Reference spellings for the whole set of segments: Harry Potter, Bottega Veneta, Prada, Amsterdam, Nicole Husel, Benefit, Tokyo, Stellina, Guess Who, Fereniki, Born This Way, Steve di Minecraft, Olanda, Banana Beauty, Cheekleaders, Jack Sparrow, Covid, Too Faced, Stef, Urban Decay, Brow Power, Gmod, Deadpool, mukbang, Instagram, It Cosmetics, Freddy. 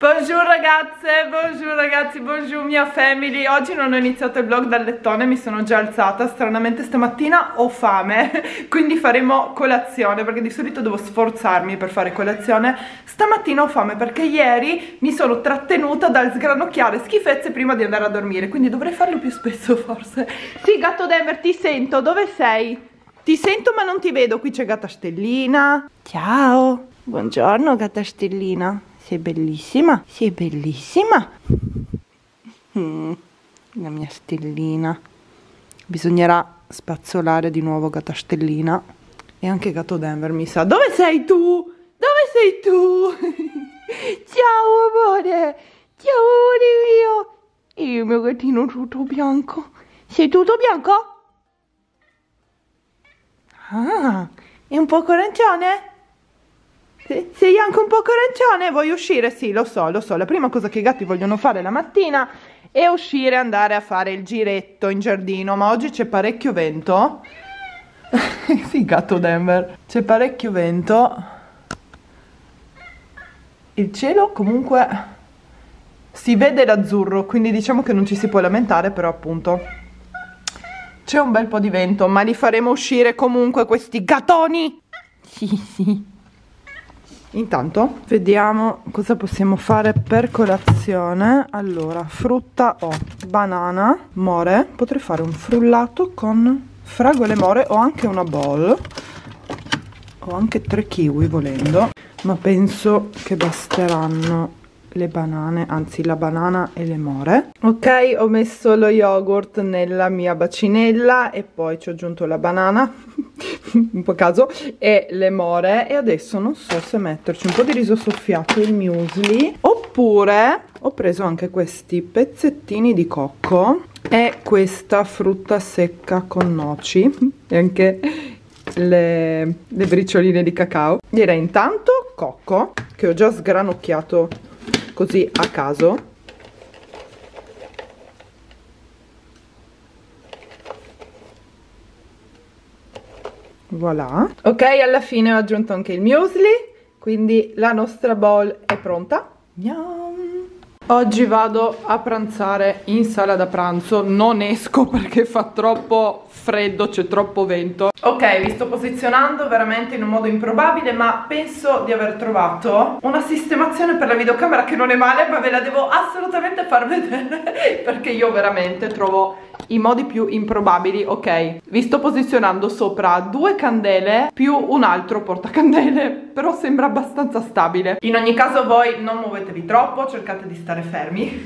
Buongiorno ragazze, buongiorno ragazzi, buongiorno mia family. Oggi non ho iniziato il vlog dal lettone, mi sono già alzata. Stranamente stamattina ho fame, quindi faremo colazione, perché di solito devo sforzarmi per fare colazione. Stamattina ho fame perché ieri mi sono trattenuta dal sgranocchiare schifezze prima di andare a dormire, quindi dovrei farlo più spesso forse. Sì, gatto Denver, ti sento, dove sei? Ti sento ma non ti vedo. Qui c'è gatta Stellina. Ciao. Buongiorno gatta Stellina. Sei bellissima, sei bellissima. La mia Stellina. Bisognerà spazzolare di nuovo gatta Stellina. E anche gatto Denver mi sa. Dove sei tu? Dove sei tu? Ciao amore. Ciao amore mio. E il mio gattino tutto bianco. Sei tutto bianco? Ah, è un po' arancione? Sei anche un po' arancione? Vuoi uscire? Sì, lo so, lo so. La prima cosa che i gatti vogliono fare la mattina è uscire e andare a fare il giretto in giardino. Ma oggi c'è parecchio vento. Sì, gatto Denver. C'è parecchio vento. Il cielo comunque si vede l'azzurro, quindi diciamo che non ci si può lamentare, però appunto c'è un bel po' di vento, ma li faremo uscire comunque questi gattoni. Sì, sì. Intanto vediamo cosa possiamo fare per colazione. Allora, frutta o banana, more. Potrei fare un frullato con fragole more o anche una bowl. Ho anche 3 kiwi volendo, ma penso che basteranno le banane, anzi la banana e le more. Ok, ho messo lo yogurt nella mia bacinella e poi ci ho aggiunto la banana un po' a caso e le more, e adesso non so se metterci un po' di riso soffiato, il muesli, oppure ho preso anche questi pezzettini di cocco e questa frutta secca con noci e anche le bricioline di cacao. Direi intanto cocco, che ho già sgranocchiato così a caso. Voilà. Ok, alla fine ho aggiunto anche il muesli, quindi la nostra bowl è pronta. Yum. Oggi vado a pranzare in sala da pranzo, non esco perché fa troppo freddo, c'è troppo vento. Ok, vi sto posizionando veramente in un modo improbabile, ma penso di aver trovato una sistemazione per la videocamera che non è male, ma ve la devo assolutamente far vedere perché io veramente trovo i modi più improbabili. Ok, vi sto posizionando sopra 2 candele più un altro portacandele, però sembra abbastanza stabile. In ogni caso voi non muovetevi troppo, cercate di stare fermi.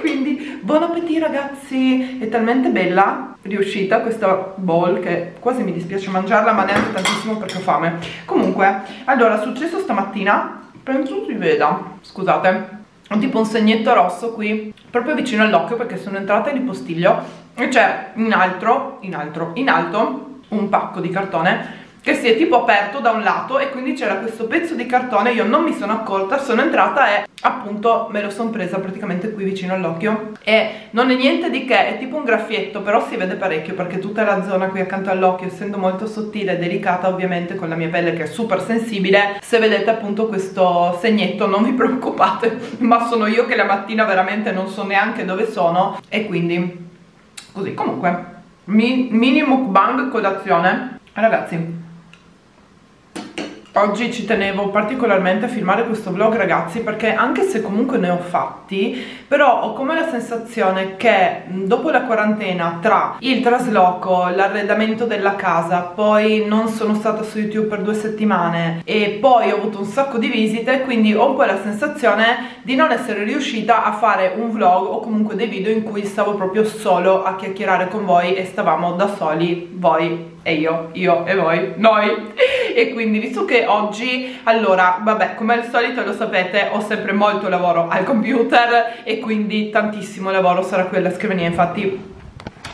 Quindi buon appetito ragazzi. È talmente bella riuscita questa bowl che quasi mi dispiace mangiarla, ma neanche tantissimo perché ho fame. Comunque, allora, successo stamattina, penso si veda, scusate, ho tipo un segnetto rosso qui proprio vicino all'occhio perché sono entrata in ripostiglio e c'è in alto un pacco di cartone che si è tipo aperto da un lato e quindi c'era questo pezzo di cartone. Io non mi sono accorta, sono entrata e appunto me lo sono presa praticamente qui vicino all'occhio, e non è niente di che, è tipo un graffietto, però si vede parecchio perché tutta la zona qui accanto all'occhio, essendo molto sottile e delicata ovviamente con la mia pelle che è super sensibile, se vedete appunto questo segnetto non vi preoccupate, ma sono io che la mattina veramente non so neanche dove sono, e quindi così. Comunque mini mukbang colazione ragazzi. Oggi ci tenevo particolarmente a filmare questo vlog ragazzi, perché anche se comunque ne ho fatti, però ho come la sensazione che dopo la quarantena, tra il trasloco, l'arredamento della casa, poi non sono stata su YouTube per 2 settimane e poi ho avuto un sacco di visite, quindi ho un po' la sensazione di non essere riuscita a fare un vlog o comunque dei video in cui stavo proprio solo a chiacchierare con voi e stavamo da soli, voi e io e voi, noi. E quindi visto che oggi, allora, vabbè, come al solito lo sapete, ho sempre molto lavoro al computer e quindi tantissimo lavoro sarà qui alla scrivania. Infatti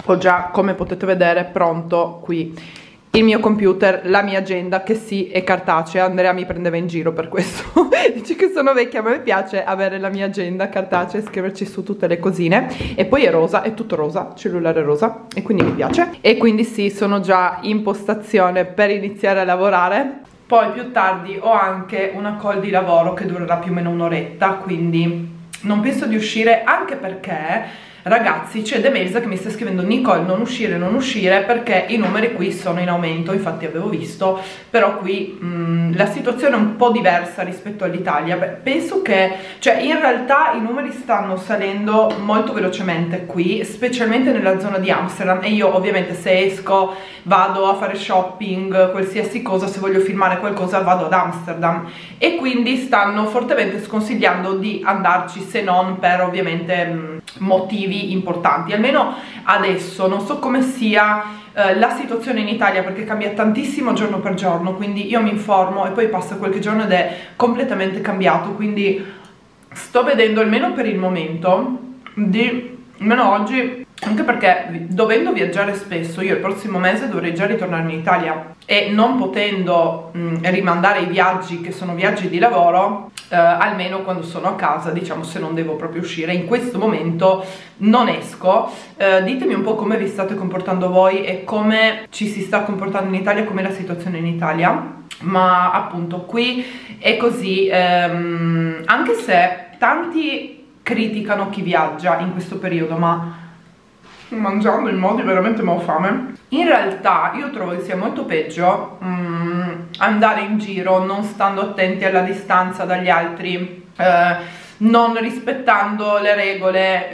ho già, come potete vedere, pronto qui il mio computer, la mia agenda, che sì è cartacea. Andrea mi prendeva in giro per questo, dice che sono vecchia, ma mi piace avere la mia agenda cartacea e scriverci su tutte le cosine. E poi è rosa, è tutto rosa, cellulare rosa, e quindi mi piace. E quindi sì, sono già in postazione per iniziare a lavorare. Poi più tardi ho anche una call di lavoro che durerà più o meno un'oretta, quindi non penso di uscire, anche perché, ragazzi, c'è The Mails che mi sta scrivendo: Nicole, non uscire perché i numeri qui sono in aumento. Infatti avevo visto, però qui la situazione è un po' diversa rispetto all'Italia. Penso che, cioè, in realtà i numeri stanno salendo molto velocemente qui, specialmente nella zona di Amsterdam, e io ovviamente se esco, vado a fare shopping, qualsiasi cosa, se voglio filmare qualcosa vado ad Amsterdam, e quindi stanno fortemente sconsigliando di andarci, se non per ovviamente motivi importanti, almeno adesso. Non so come sia la situazione in Italia, perché cambia tantissimo giorno per giorno, quindi io mi informo e poi passa qualche giorno ed è completamente cambiato, quindi sto vedendo, almeno per il momento, di almeno oggi, anche perché dovendo viaggiare spesso, io il prossimo mese dovrei già ritornare in Italia e non potendo rimandare i viaggi che sono viaggi di lavoro, almeno quando sono a casa, diciamo, se non devo proprio uscire, in questo momento non esco. Ditemi un po' come vi state comportando voi e come ci si sta comportando in Italia, com'è la situazione in Italia, ma appunto qui è così, anche se tanti criticano chi viaggia in questo periodo, ma mangiando in modi veramente mi ho fame. In realtà io trovo che sia molto peggio andare in giro non stando attenti alla distanza dagli altri, non rispettando le regole,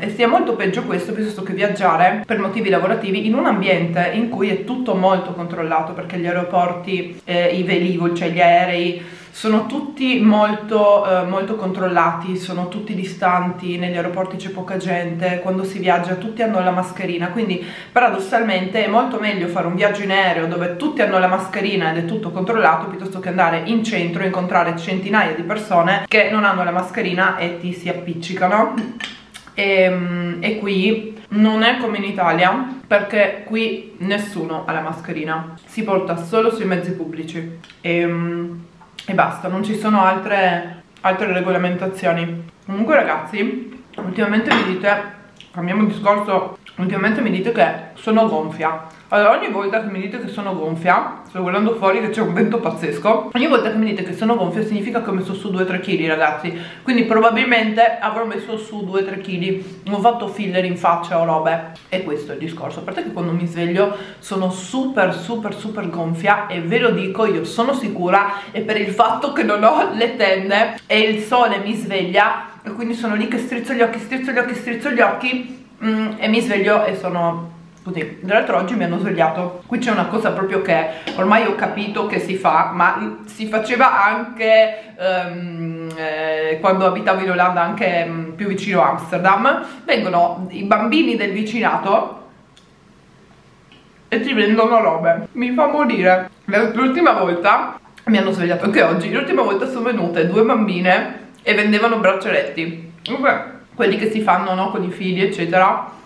e sia molto peggio questo piuttosto che viaggiare per motivi lavorativi in un ambiente in cui è tutto molto controllato, perché gli aeroporti, i velivoli, cioè gli aerei, sono tutti molto controllati, sono tutti distanti, negli aeroporti c'è poca gente, quando si viaggia tutti hanno la mascherina, quindi paradossalmente è molto meglio fare un viaggio in aereo dove tutti hanno la mascherina ed è tutto controllato, piuttosto che andare in centro e incontrare centinaia di persone che non hanno la mascherina e ti si appiccicano. E qui non è come in Italia, perché qui nessuno ha la mascherina, si porta solo sui mezzi pubblici e basta, non ci sono altre regolamentazioni. Comunque, ragazzi, ultimamente mi dite, cambiamo discorso, ultimamente mi dite che sono gonfia. Allora, ogni volta che mi dite che sono gonfia, sto guardando fuori che c'è un vento pazzesco, ogni volta che mi dite che sono gonfia significa che ho messo su 2-3 kg, ragazzi, quindi probabilmente avrò messo su 2-3 kg, ho fatto filler in faccia o robe, e questo è il discorso. A parte che quando mi sveglio sono super gonfia, e ve lo dico, io sono sicura, e per il fatto che non ho le tende e il sole mi sveglia, e quindi sono lì che strizzo gli occhi e mi sveglio e sono così. Tra l'altro oggi mi hanno svegliato, qui c'è una cosa proprio che ormai ho capito che si fa, ma si faceva anche quando abitavo in Olanda, anche più vicino a Amsterdam, vengono i bambini del vicinato e ti vendono robe, mi fa morire. L'ultima volta mi hanno svegliato anche oggi, l'ultima volta sono venute 2 bambine e vendevano braccialetti, quelli che si fanno, no, con i figli eccetera,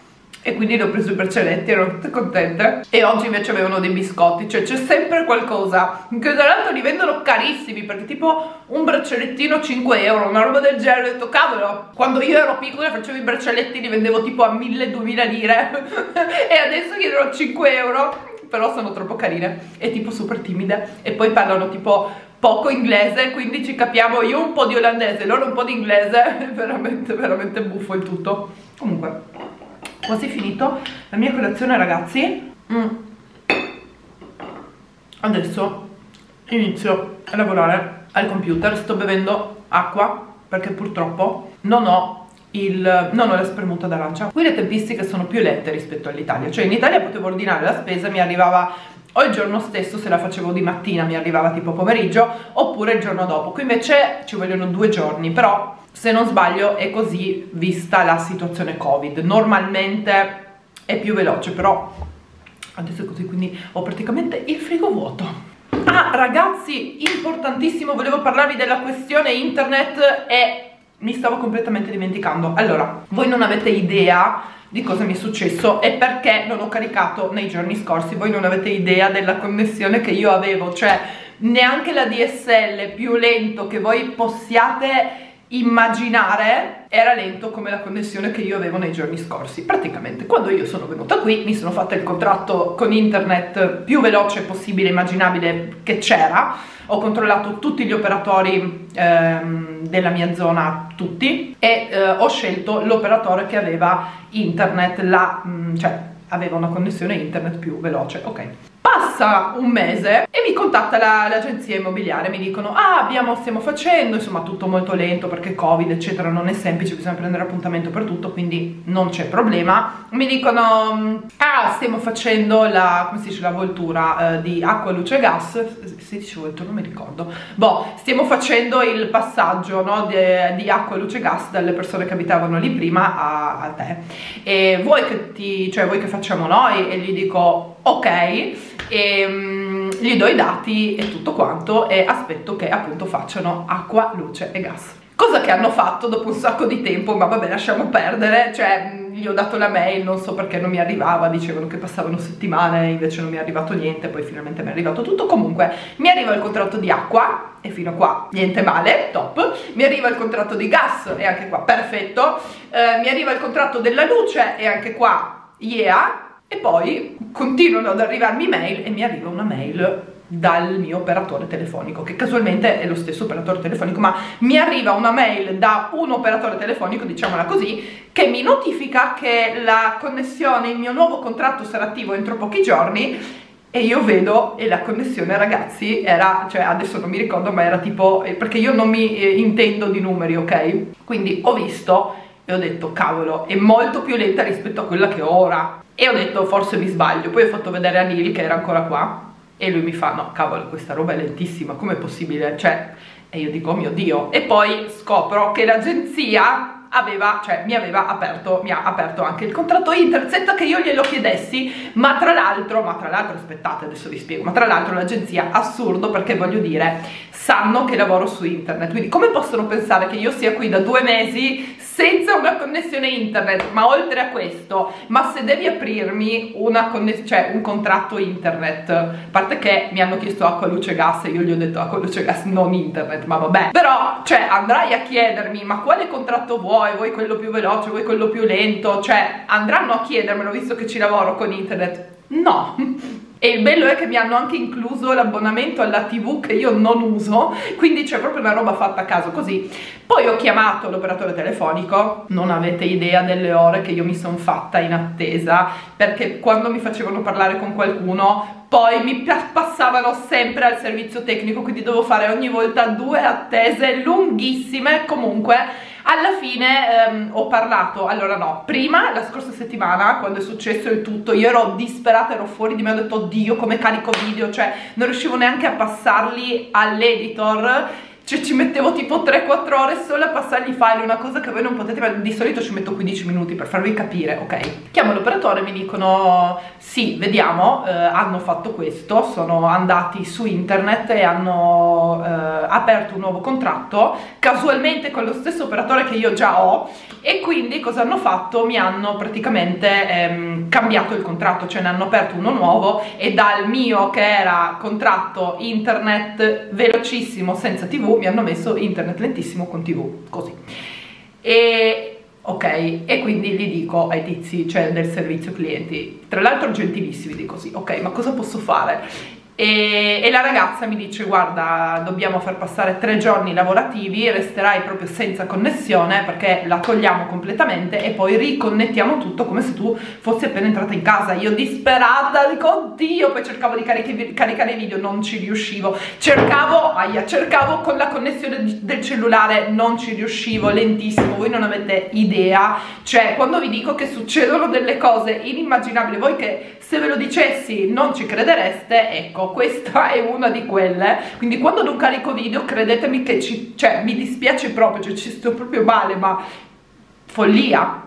e quindi le ho preso i braccialetti, ero tutte contente. E oggi invece avevano dei biscotti, cioè c'è sempre qualcosa, che tra l'altro li vendono carissimi, perché tipo un braccialettino 5 euro, una roba del genere. Ho detto, cavolo, quando io ero piccola facevo i braccialetti, li vendevo tipo a 1000-2000 lire e adesso chiedono 5 euro. Però sono troppo carine e tipo super timide, e poi parlano tipo poco inglese, quindi ci capiamo, io un po' di olandese, loro un po' di inglese, è veramente buffo il tutto. Comunque, quasi finito la mia colazione, ragazzi. Adesso inizio a lavorare al computer, sto bevendo acqua perché purtroppo non ho la spremuta d'arancia. Qui le tempistiche sono più lente rispetto all'Italia, cioè in Italia potevo ordinare la spesa, mi arrivava o il giorno stesso, se la facevo di mattina mi arrivava tipo pomeriggio, oppure il giorno dopo. Qui invece ci vogliono 2 giorni, però se non sbaglio è così vista la situazione Covid, normalmente è più veloce, però adesso è così, quindi ho praticamente il frigo vuoto. Ah, ragazzi, importantissimo, volevo parlarvi della questione internet e mi stavo completamente dimenticando. Allora, voi non avete idea di cosa mi è successo e perché non ho caricato nei giorni scorsi. Voi non avete idea della connessione che io avevo, cioè neanche la DSL più lento che voi possiate immaginare era lento come la connessione che io avevo nei giorni scorsi. Praticamente quando io sono venuta qui mi sono fatta il contratto con internet più veloce possibile immaginabile che c'era, ho controllato tutti gli operatori della mia zona, tutti, e ho scelto l'operatore che aveva internet, cioè aveva una connessione internet più veloce, ok. Passa un mese e mi contatta l'agenzia immobiliare, mi dicono stiamo facendo, insomma tutto molto lento perché Covid eccetera, non è semplice, bisogna prendere appuntamento per tutto, quindi non c'è problema. Mi dicono stiamo facendo la, come si dice, la voltura di acqua, luce e gas, si dice voltura, non mi ricordo, stiamo facendo il passaggio, no, di acqua, luce e gas dalle persone che abitavano lì prima a te, e vuoi che facciamo noi? E gli dico ok, e gli do i dati e tutto quanto e aspetto che appunto facciano acqua, luce e gas, cosa che hanno fatto dopo un sacco di tempo, ma vabbè lasciamo perdere, cioè gli ho dato la mail, non so perché non mi arrivava, dicevano che passavano settimane, invece non mi è arrivato niente, poi finalmente mi è arrivato tutto. Comunque mi arriva il contratto di acqua e fino a qua niente male, top. Mi arriva il contratto di gas e anche qua perfetto, mi arriva il contratto della luce e anche qua yeah. E poi continuano ad arrivarmi mail e mi arriva una mail dal mio operatore telefonico, che casualmente è lo stesso operatore telefonico, ma mi arriva una mail da un operatore telefonico, diciamola così, che mi notifica che la connessione, il mio nuovo contratto sarà attivo entro pochi giorni. E io vedo, e la connessione ragazzi era, cioè adesso non mi ricordo, ma era tipo, perché io non mi intendo di numeri, ok? Quindi ho visto e ho detto cavolo, è molto più lenta rispetto a quella che ho ora. E ho detto forse mi sbaglio, poi ho fatto vedere a Neil che era ancora qua e lui mi fa no cavolo, questa roba è lentissima, com'è possibile? Cioè, e io dico oh mio Dio. E poi scopro che l'agenzia aveva, cioè mi ha aperto anche il contratto internet senza che io glielo chiedessi, ma tra l'altro aspettate, adesso vi spiego, ma tra l'altro l'agenzia, assurdo, perché voglio dire sanno che lavoro su internet, quindi come possono pensare che io sia qui da 2 mesi senza una connessione internet? Ma oltre a questo, ma se devi aprirmi una cioè un contratto internet, a parte che mi hanno chiesto acqua, luce e gas e io gli ho detto acqua, luce e gas, non internet, ma vabbè, però cioè andrai a chiedermi ma quale contratto vuoi? Vuoi quello più veloce? Vuoi quello più lento? Cioè andranno a chiedermelo visto che ci lavoro con internet? No! E il bello è che mi hanno anche incluso l'abbonamento alla TV che io non uso, quindi c'è proprio una roba fatta a caso così. Poi ho chiamato l'operatore telefonico, non avete idea delle ore che io mi sono fatta in attesa, perché quando mi facevano parlare con qualcuno poi mi passavano sempre al servizio tecnico, quindi dovevo fare ogni volta 2 attese lunghissime. Comunque alla fine ho parlato, prima la scorsa settimana quando è successo il tutto io ero disperata, ero fuori di me, ho detto oddio come carico video, cioè non riuscivo neanche a passarli all'editor, cioè ci mettevo tipo 3-4 ore solo a passargli i file, una cosa che voi non potete, ma di solito ci metto 15 minuti per farvi capire, ok? Chiamo l'operatore, mi dicono sì, vediamo, hanno fatto questo, sono andati su internet e hanno aperto un nuovo contratto, casualmente con lo stesso operatore che io già ho, e quindi cosa hanno fatto? Mi hanno praticamente cambiato il contratto, cioè ne hanno aperto uno nuovo e dal mio che era contratto internet velocissimo senza TV mi hanno messo internet lentissimo con TV, così. E ok, e quindi gli dico ai tizi, cioè del servizio clienti, tra l'altro gentilissimi, dico sì, ok, ma cosa posso fare? E la ragazza mi dice guarda, dobbiamo far passare 3 giorni lavorativi, resterai proprio senza connessione perché la togliamo completamente e poi riconnettiamo tutto come se tu fossi appena entrata in casa. Io disperata, dico oddio, poi cercavo di caricare i video, non ci riuscivo, cercavo con la connessione del cellulare, non ci riuscivo, lentissimo, voi non avete idea, cioè quando vi dico che succedono delle cose inimmaginabili, voi che se ve lo dicessi non ci credereste, ecco questa è una di quelle. Quindi quando non carico video credetemi che mi dispiace proprio, cioè ci sto proprio male, ma follia.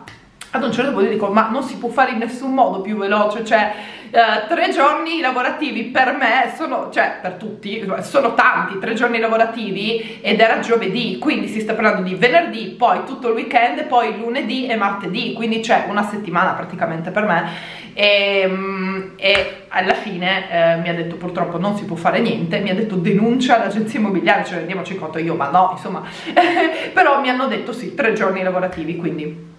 ad un certo punto dico, ma non si può fare in nessun modo più veloce, cioè 3 giorni lavorativi per me sono, cioè per tutti, sono tanti 3 giorni lavorativi, ed era giovedì, quindi si sta parlando di venerdì, poi tutto il weekend, poi lunedì e martedì, quindi c'è una settimana praticamente per me, e alla fine mi ha detto purtroppo non si può fare niente, mi ha detto denuncia l'agenzia immobiliare, cioè rendiamoci conto, io ma no, insomma, però mi hanno detto sì, 3 giorni lavorativi, quindi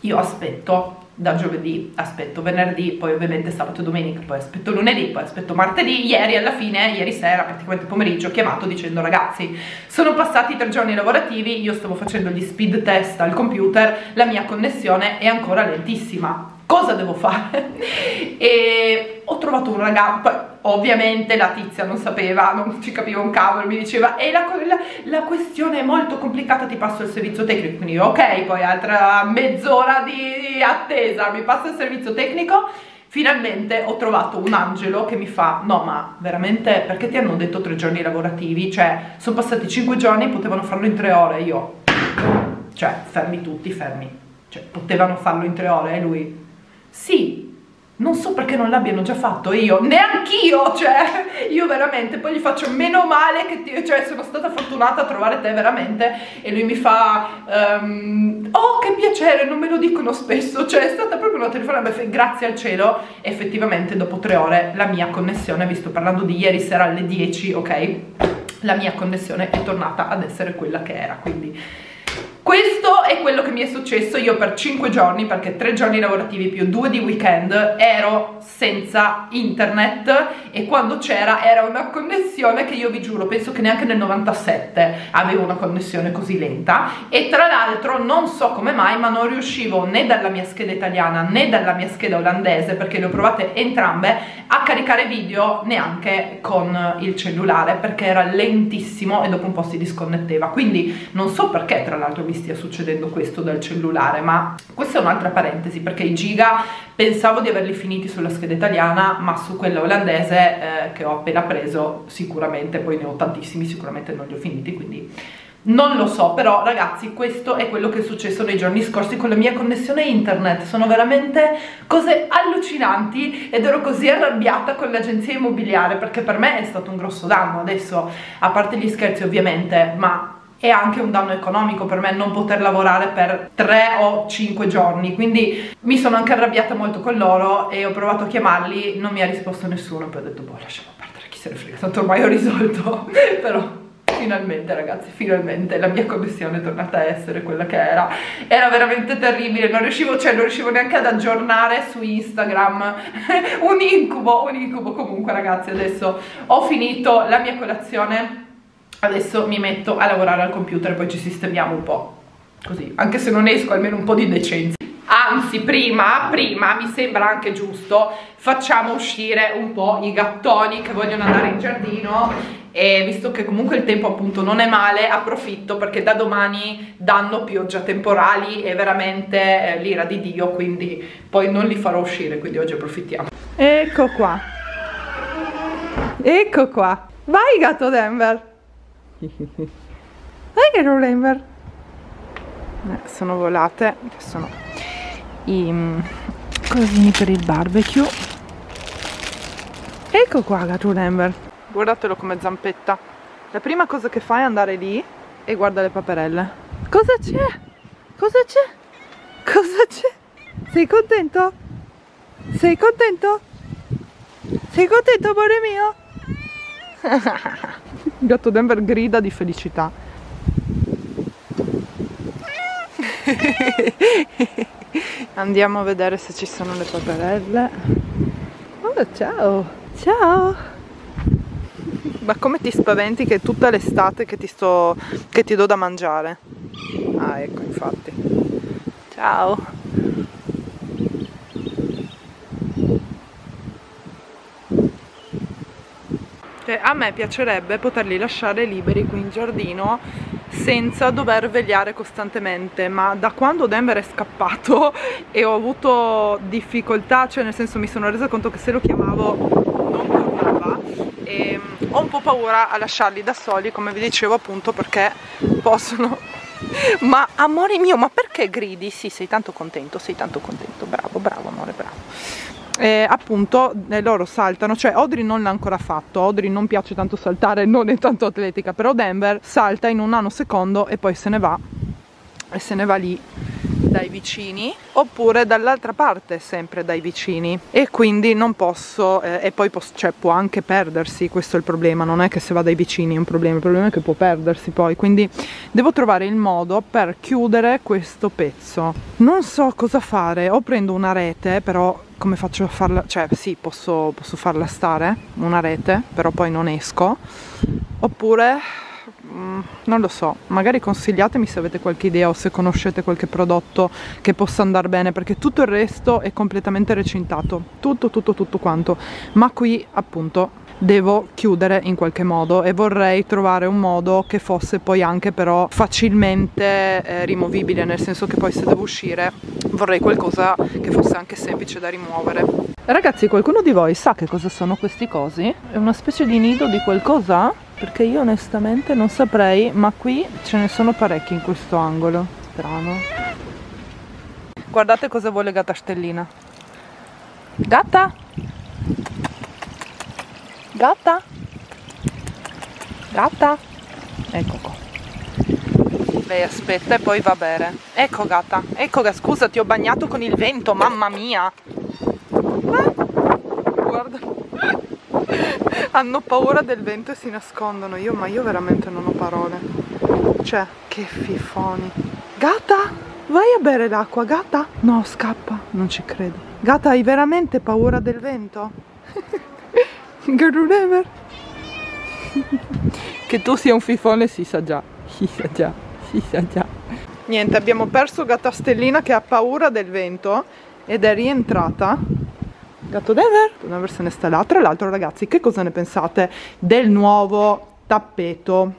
io aspetto da giovedì, aspetto venerdì, poi ovviamente sabato e domenica, poi aspetto lunedì, poi aspetto martedì. Ieri alla fine, ieri sera, praticamente pomeriggio, ho chiamato dicendo ragazzi, sono passati 3 giorni lavorativi, io stavo facendo gli speed test al computer, la mia connessione è ancora lentissima. Cosa devo fare? E ho trovato un ragazzo, ovviamente la tizia non sapeva, non ci capiva un cavolo, mi diceva e la questione è molto complicata, ti passo il servizio tecnico, quindi ok, poi altra mezz'ora di attesa, mi passa il servizio tecnico. Finalmente ho trovato un angelo che mi fa, no ma veramente perché ti hanno detto 3 giorni lavorativi, cioè sono passati 5 giorni, potevano farlo in 3 ore, io, cioè fermi tutti, fermi, cioè potevano farlo in 3 ore, e lui sì, non so perché non l'abbiano già fatto, io, neanch'io, cioè, io veramente, poi gli faccio meno male che ti, cioè, sono stata fortunata a trovare te veramente, e lui mi fa, oh che piacere, non me lo dicono spesso, cioè è stata proprio una telefonata, grazie al cielo, effettivamente dopo 3 ore la mia connessione, vi sto parlando di ieri sera alle 10, ok, la mia connessione è tornata ad essere quella che era, quindi... Questo è quello che mi è successo, io per 5 giorni, perché 3 giorni lavorativi più 2 di weekend, ero senza internet, e quando c'era era una connessione che io vi giuro, penso che neanche nel 97 avevo una connessione così lenta, e tra l'altro non so come mai, ma non riuscivo né dalla mia scheda italiana né dalla mia scheda olandese, perché le ho provate entrambe, a caricare video neanche con il cellulare, perché era lentissimo e dopo un po' si disconnetteva, quindi non so perché tra l'altro mi stia succedendo questo dal cellulare, ma questa è un'altra parentesi, perché i giga pensavo di averli finiti sulla scheda italiana, ma su quella olandese che ho appena preso sicuramente, poi ne ho tantissimi, sicuramente non li ho finiti, quindi non lo so, però ragazzi questo è quello che è successo nei giorni scorsi con la mia connessione internet, sono veramente cose allucinanti, ed ero così arrabbiata con l'agenzia immobiliare, perché per me è stato un grosso danno, adesso a parte gli scherzi ovviamente, ma è anche un danno economico per me non poter lavorare per 3 o 5 giorni, quindi mi sono anche arrabbiata molto con loro e ho provato a chiamarli, non mi ha risposto nessuno, poi ho detto boh lasciamo perdere, chi se ne frega, tanto ormai ho risolto, però... Finalmente ragazzi, finalmente la mia connessione è tornata a essere quella che era, era veramente terribile, non riuscivo, cioè non riuscivo neanche ad aggiornare su Instagram, un incubo comunque ragazzi, adesso ho finito la mia colazione, adesso mi metto a lavorare al computer e poi ci sistemiamo un po', così, anche se non esco almeno un po' di decenza. Anzi, prima, mi sembra anche giusto, facciamo uscire un po' i gattoni che vogliono andare in giardino, e visto che comunque il tempo appunto non è male, approfitto perché da domani danno pioggia temporali e veramente l'ira di Dio, quindi poi non li farò uscire, quindi oggi approfittiamo. Ecco qua. Ecco qua. Vai gatto Denver. Vai gatto Denver. Sono volate, adesso no. I cosini per il barbecue. Ecco qua gatto Denver, guardatelo come zampetta, la prima cosa che fa è andare lì e guarda le paperelle. Cosa c'è? Cosa c'è? Cosa c'è? Sei contento? Sei contento? Sei contento amore mio? Il gatto Denver grida di felicità. Andiamo a vedere se ci sono le paperelle. Oh, ciao! Ciao! Ma come ti spaventi che è tutta l'estate che ti do da mangiare? Ah, ecco, infatti. Ciao! Cioè, a me piacerebbe poterli lasciare liberi qui in giardino senza dover vegliare costantemente, ma da quando Denver è scappato e ho avuto difficoltà, cioè nel senso mi sono resa conto che se lo chiamavo non tornava, e ho un po' paura a lasciarli da soli, come vi dicevo appunto, perché possono Ma amore mio, ma perché gridi? Sì, sei tanto contento, bravo, bravo amore, bravo. Appunto loro saltano, cioè Audrey non l'ha ancora fatto, Audrey non piace tanto saltare, non è tanto atletica, però Denver salta in un nanosecondo e poi se ne va, e se ne va lì dai vicini, oppure dall'altra parte sempre dai vicini, e quindi non posso, e poi cioè, può anche perdersi, questo è il problema, non è che se va dai vicini è un problema, il problema è che può perdersi poi, quindi devo trovare il modo per chiudere questo pezzo. Non so cosa fare, o prendo una rete, però come faccio a farla, cioè sì, posso farla stare, una rete, però poi non esco, oppure non lo so, magari consigliatemi se avete qualche idea o se conoscete qualche prodotto che possa andare bene, perché tutto il resto è completamente recintato, tutto quanto, ma qui appunto devo chiudere in qualche modo e vorrei trovare un modo che fosse poi anche però facilmente rimovibile, nel senso che poi se devo uscire vorrei qualcosa che fosse anche semplice da rimuovere. Ragazzi, qualcuno di voi sa che cosa sono questi cosi? È una specie di nido di qualcosa? Perché io onestamente non saprei, ma qui ce ne sono parecchi in questo angolo. Strano. Guardate cosa vuole gatta Stellina. Gatta? Gatta? Gatta? Ecco qua. Lei aspetta e poi va bene. Ecco gatta, ecco gatta, scusa ti ho bagnato con il vento, mamma mia. Guarda. Hanno paura del vento e si nascondono. Ma io veramente non ho parole. Cioè, che fifoni. Gatta, vai a bere l'acqua, gatta. No, scappa, non ci credo. Gatta, hai veramente paura del vento? Che tu sia un fifone si sa già. Si sa già. Niente, abbiamo perso gatta Stellina che ha paura del vento ed è rientrata. Gatto Denver, una versione stellata. Tra l'altro ragazzi, che cosa ne pensate del nuovo tappeto?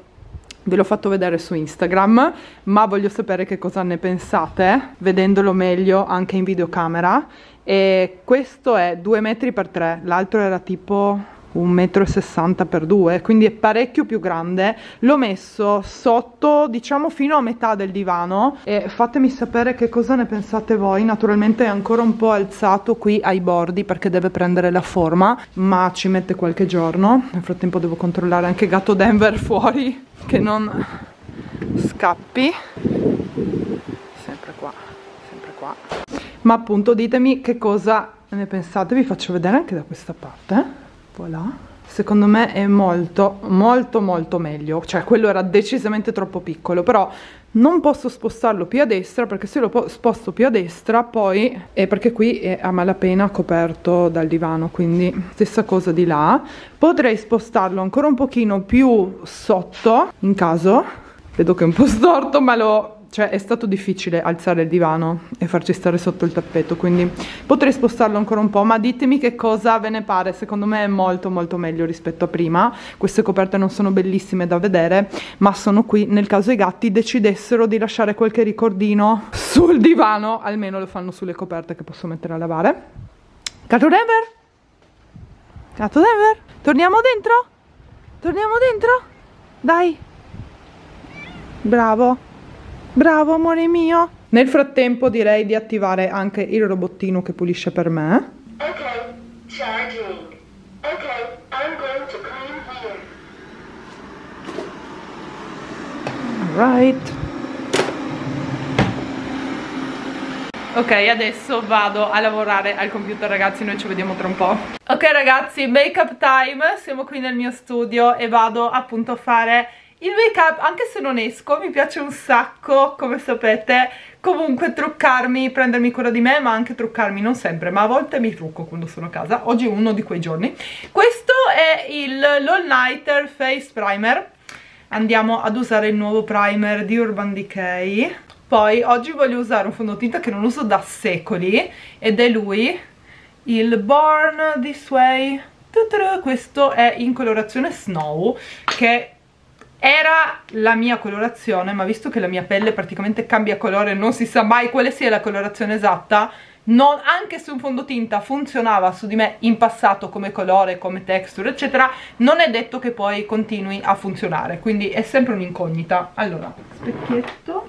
Ve l'ho fatto vedere su Instagram, ma voglio sapere che cosa ne pensate vedendolo meglio anche in videocamera. E questo è 2 metri per 3, l'altro era tipo 1,60 m per 2, quindi è parecchio più grande. L'ho messo sotto, diciamo fino a metà del divano, e fatemi sapere che cosa ne pensate voi. Naturalmente è ancora un po' alzato qui ai bordi perché deve prendere la forma, ma ci mette qualche giorno. Nel frattempo devo controllare anche gatto Denver fuori che non scappi. Sempre qua, sempre qua. Ma appunto ditemi che cosa ne pensate, vi faccio vedere anche da questa parte. Voilà. Secondo me è molto meglio, cioè quello era decisamente troppo piccolo, però non posso spostarlo più a destra perché se lo sposto più a destra poi è perché qui è a malapena coperto dal divano, quindi stessa cosa di là. Potrei spostarlo ancora un pochino più sotto in caso, vedo che è un po' storto, ma cioè è stato difficile alzare il divano e farci stare sotto il tappeto, quindi potrei spostarlo ancora un po', ma ditemi che cosa ve ne pare. Secondo me è molto meglio rispetto a prima. Queste coperte non sono bellissime da vedere, ma sono qui nel caso i gatti decidessero di lasciare qualche ricordino sul divano, almeno lo fanno sulle coperte che posso mettere a lavare. Gatto Denver? Gatto Denver? Torniamo dentro? Torniamo dentro? Dai! Bravo! Bravo amore mio! Nel frattempo direi di attivare anche il robottino che pulisce per me. Ok, charging. Ok, I'm going to clean here. Alright. Ok, adesso vado a lavorare al computer ragazzi, noi ci vediamo tra un po'. Ok ragazzi, make up time, siamo qui nel mio studio e vado appunto a fare il make up, anche se non esco, mi piace un sacco, come sapete, comunque truccarmi, prendermi cura di me, ma anche truccarmi, non sempre, ma a volte mi trucco quando sono a casa, oggi è uno di quei giorni. Questo è l'All Nighter Face Primer, andiamo ad usare il nuovo primer di Urban Decay, poi oggi voglio usare un fondotinta che non uso da secoli, ed è lui, il Born This Way, questo è in colorazione Snow, che era la mia colorazione, ma visto che la mia pelle praticamente cambia colore, non si sa mai quale sia la colorazione esatta, non, anche se un fondotinta funzionava su di me in passato come colore, come texture eccetera, non è detto che poi continui a funzionare, quindi è sempre un'incognita. Allora, specchietto,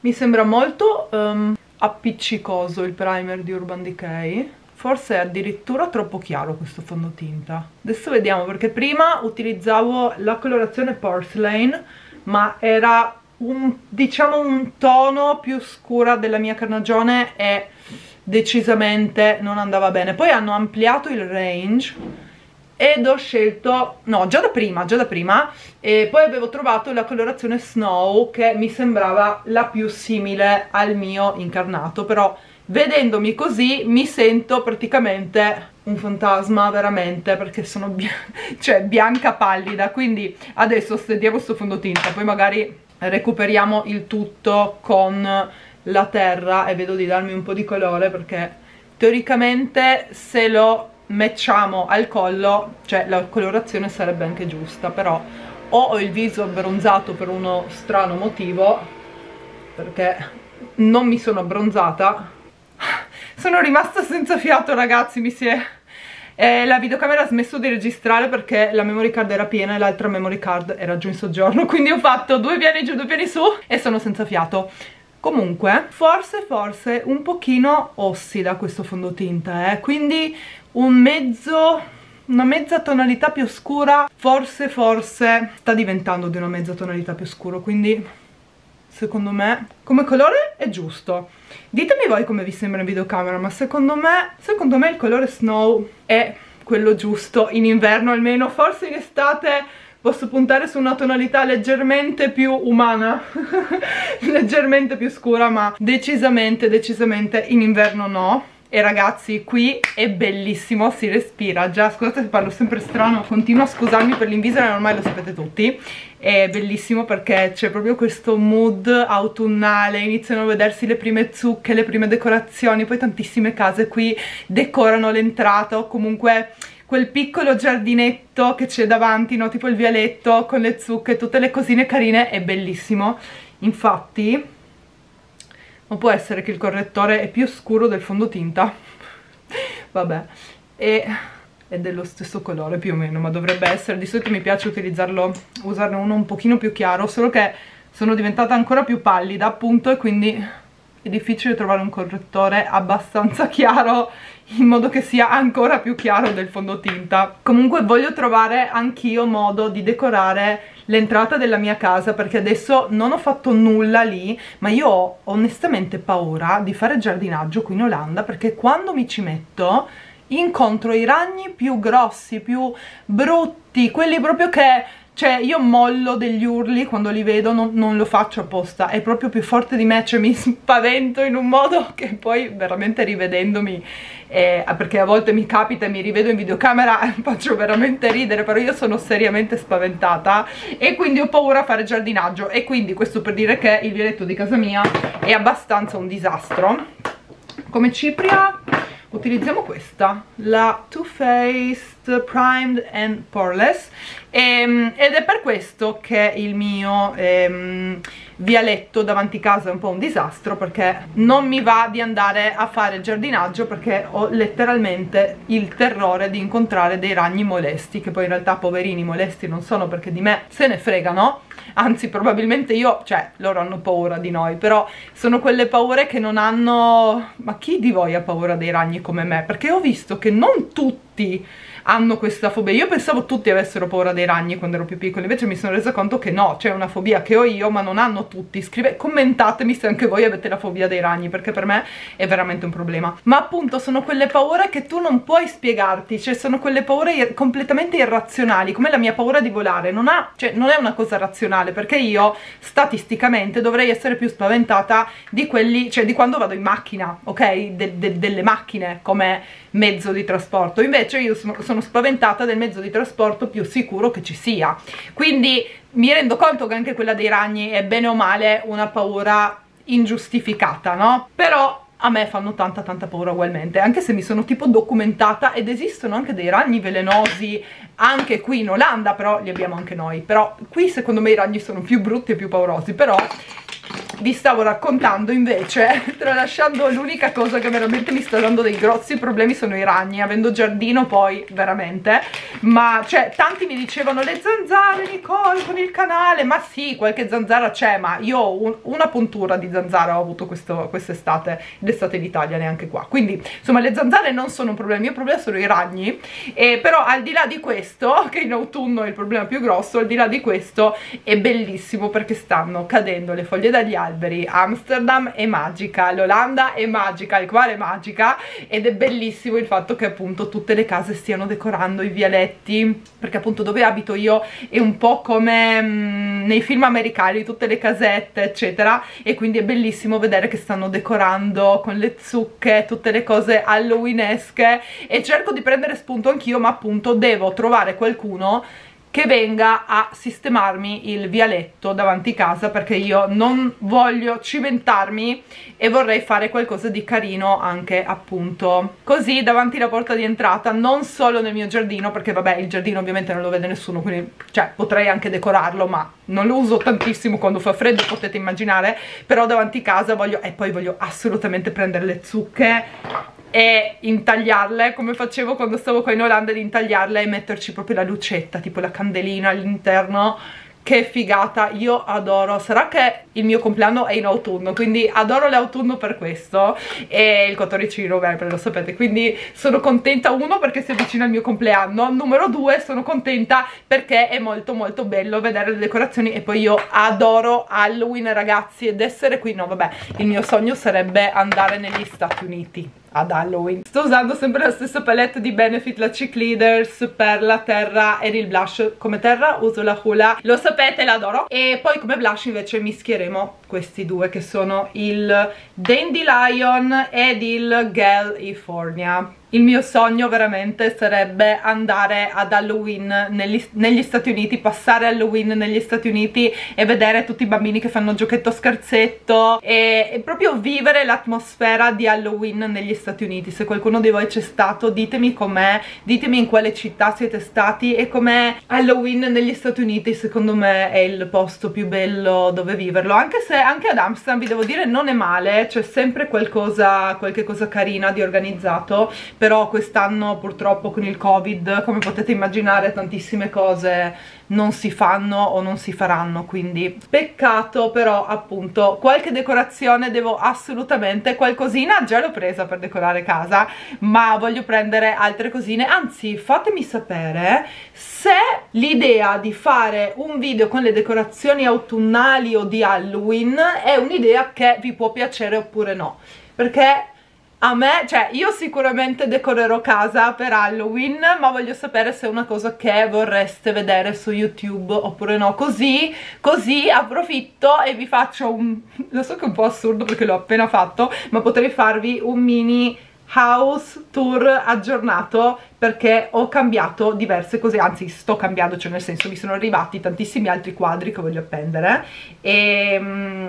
mi sembra molto appiccicoso il primer di Urban Decay, forse è addirittura troppo chiaro questo fondotinta. Adesso vediamo, perché prima utilizzavo la colorazione Porcelain, ma era un tono più scura della mia carnagione e decisamente non andava bene. Poi hanno ampliato il range ed ho scelto, no, già da prima, e poi avevo trovato la colorazione Snow che mi sembrava la più simile al mio incarnato, però vedendomi così mi sento praticamente un fantasma veramente, perché sono bianca pallida. Quindi adesso stendiamo sto fondotinta, poi magari recuperiamo il tutto con la terra e vedo di darmi un po' di colore, perché teoricamente se lo matchiamo al collo, cioè la colorazione sarebbe anche giusta, però o ho il viso abbronzato per uno strano motivo, perché non mi sono abbronzata. Sono rimasta senza fiato ragazzi, mi si è la videocamera ha smesso di registrare perché la memory card era piena e l'altra memory card era giù in soggiorno, quindi ho fatto 2 piani giù, 2 piani su e sono senza fiato. Comunque, forse un pochino ossida questo fondotinta, quindi una mezza tonalità più scura, forse sta diventando di una mezza tonalità più scuro, quindi secondo me come colore è giusto. Ditemi voi come vi sembra in videocamera, ma secondo me il colore Snow è quello giusto in inverno almeno, forse in estate posso puntare su una tonalità leggermente più umana, leggermente più scura, ma decisamente in inverno no. E ragazzi, qui è bellissimo, si respira. Già, scusate se parlo sempre strano, continuo a scusarmi per l'invisera, ormai lo sapete tutti. È bellissimo perché c'è proprio questo mood autunnale, iniziano a vedersi le prime zucche, le prime decorazioni, poi tantissime case qui decorano l'entrata o comunque quel piccolo giardinetto che c'è davanti, no? Tipo il vialetto con le zucche, tutte le cosine carine, è bellissimo. Infatti, ma può essere che il correttore è più scuro del fondotinta, vabbè, e è dello stesso colore più o meno, ma dovrebbe essere. Di solito mi piace usarne uno un pochino più chiaro, solo che sono diventata ancora più pallida appunto, e quindi è difficile trovare un correttore abbastanza chiaro in modo che sia ancora più chiaro del fondotinta. Comunque voglio trovare anch'io modo di decorare l'entrata della mia casa, perché adesso non ho fatto nulla lì, ma io ho onestamente paura di fare giardinaggio qui in Olanda, perché quando mi ci metto incontro i ragni più grossi, più brutti, quelli proprio che... Cioè io mollo degli urli quando li vedo, non lo faccio apposta, è proprio più forte di me, cioè mi spavento in un modo che poi veramente rivedendomi, perché a volte mi capita e mi rivedo in videocamera, faccio veramente ridere, però io sono seriamente spaventata e quindi ho paura a fare giardinaggio. E quindi questo per dire che il vialetto di casa mia è abbastanza un disastro. Come cipria utilizziamo questa, la Too Faced Primed and Poreless, ed è per questo che il mio vialetto davanti casa è un po' un disastro, perché non mi va di andare a fare giardinaggio, perché ho letteralmente il terrore di incontrare dei ragni molesti, che poi in realtà poverini molesti non sono, perché di me se ne fregano, anzi probabilmente io, cioè loro hanno paura di noi, però sono quelle paure che non hanno... Ma chi di voi ha paura dei ragni come me? Perché ho visto che non tutti hanno questa fobia. Io pensavo tutti avessero paura dei ragni quando ero più piccola, invece mi sono resa conto che no, c'è una fobia che ho io ma non hanno tutti. Commentatemi se anche voi avete la fobia dei ragni, perché per me è veramente un problema. Ma appunto sono quelle paure che tu non puoi spiegarti, cioè sono quelle paure completamente irrazionali, come la mia paura di volare. Cioè non è una cosa razionale, perché io statisticamente dovrei essere più spaventata di quelli, cioè di quando vado in macchina, ok? Delle macchine come mezzo di trasporto. Invece io sono spaventata del mezzo di trasporto più sicuro che ci sia, quindi mi rendo conto che anche quella dei ragni è bene o male una paura ingiustificata, no? Però a me fanno tanta paura ugualmente, anche se mi sono tipo documentata, ed esistono anche dei ragni velenosi anche qui in Olanda, però li abbiamo anche noi, però qui secondo me i ragni sono più brutti e più paurosi. Però vi stavo raccontando invece, tralasciando l'unica cosa che veramente mi sta dando dei grossi problemi sono i ragni, avendo giardino poi veramente, ma cioè tanti mi dicevano le zanzare Nicole con il canale, ma sì qualche zanzara c'è, ma io ho una puntura di zanzara ho avuto quest'estate, l'estate d'Italia neanche qua, quindi insomma le zanzare non sono un problema, il mio problema sono i ragni, però al di là di questo, che in autunno è il problema più grosso, al di là di questo è bellissimo perché stanno cadendo le foglie dagli alberi, Amsterdam è magica, l'Olanda è magica, il cuore è magica ed è bellissimo il fatto che appunto tutte le case stiano decorando i vialetti, perché appunto dove abito io è un po' come nei film americani, tutte le casette eccetera, e quindi è bellissimo vedere che stanno decorando con le zucche, tutte le cose halloweenesche, e cerco di prendere spunto anch'io, ma appunto devo trovare qualcuno che venga a sistemarmi il vialetto davanti casa, perché io non voglio cimentarmi e vorrei fare qualcosa di carino anche appunto così davanti alla porta di entrata, non solo nel mio giardino, perché vabbè il giardino ovviamente non lo vede nessuno, quindi cioè potrei anche decorarlo, ma non lo uso tantissimo quando fa freddo, potete immaginare, però davanti casa voglio, e poi voglio assolutamente prendere le zucche e intagliarle come facevo quando stavo qua in Olanda, di intagliarle e metterci proprio la lucetta, tipo la candelina all'interno, che figata, io adoro. Sarà che il mio compleanno è in autunno, quindi adoro l'autunno per questo, e il 14 novembre lo sapete, quindi sono contenta, uno perché si avvicina il mio compleanno, numero due sono contenta perché è molto molto bello vedere le decorazioni, e poi io adoro Halloween ragazzi, ed essere qui, no vabbè, il mio sogno sarebbe andare negli Stati Uniti ad Halloween. Sto usando sempre la stessa palette di Benefit, la Cheekleaders, per la terra ed il blush. Come terra uso la Hula, lo sapete, l'adoro, e poi come blush invece mischieremo questi due che sono il Dandelion ed il California. Il mio sogno veramente sarebbe andare ad Halloween negli Stati Uniti, passare Halloween negli Stati Uniti e vedere tutti i bambini che fanno giochetto scherzetto e proprio vivere l'atmosfera di Halloween negli Stati Uniti. Se qualcuno di voi c'è stato, ditemi com'è, ditemi in quale città siete stati e com'è Halloween negli Stati Uniti. Secondo me è il posto più bello dove viverlo, anche se anche ad Amsterdam vi devo dire non è male, c'è sempre qualche cosa carina di organizzato. Però quest'anno purtroppo con il Covid, come potete immaginare, tantissime cose non si fanno o non si faranno, quindi peccato, però appunto qualche decorazione devo assolutamente, qualcosina già l'ho presa per decorare casa, ma voglio prendere altre cosine. Anzi, fatemi sapere se l'idea di fare un video con le decorazioni autunnali o di Halloween è un'idea che vi può piacere oppure no, perché a me, cioè io sicuramente decorerò casa per Halloween, ma voglio sapere se è una cosa che vorreste vedere su YouTube oppure no, così approfitto e vi faccio lo so che è un po' assurdo perché l'ho appena fatto, ma potrei farvi un mini house tour aggiornato, perché ho cambiato diverse cose, anzi sto cambiando, cioè nel senso mi sono arrivati tantissimi altri quadri che voglio appendere e